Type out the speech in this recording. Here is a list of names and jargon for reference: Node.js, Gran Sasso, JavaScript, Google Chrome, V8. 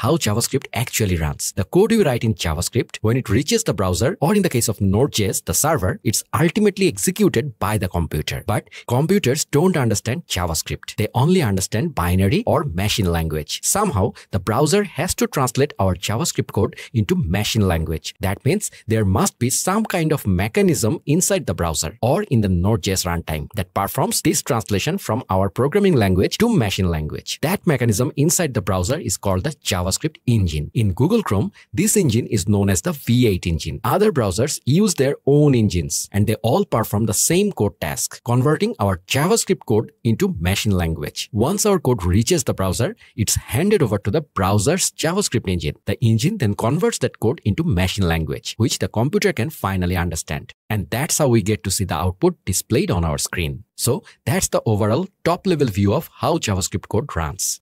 how JavaScript actually runs. The code you write in JavaScript, when it reaches the browser or in the case of Node.js, the server, it's ultimately executed by the computer. But computers don't understand JavaScript. They only understand binary or machine language. Somehow, the browser has to translate our JavaScript code into machine language. That means there must be some kind of mechanism inside the browser or in the Node.js runtime that performs this translation from our programming language to machine language. That mechanism inside the browser is called the JavaScript engine. In Google Chrome, this engine is known as the V8 engine. Other browsers use their own engines and they all perform the same code task, converting our JavaScript code into machine language. Once our code reaches the browser, it's handed over to the browser's JavaScript engine. The engine then converts that code into machine language, which the computer can finally understand. And that's how we get to see the output displayed on our screen. So that's the overall top-level view of how JavaScript code runs.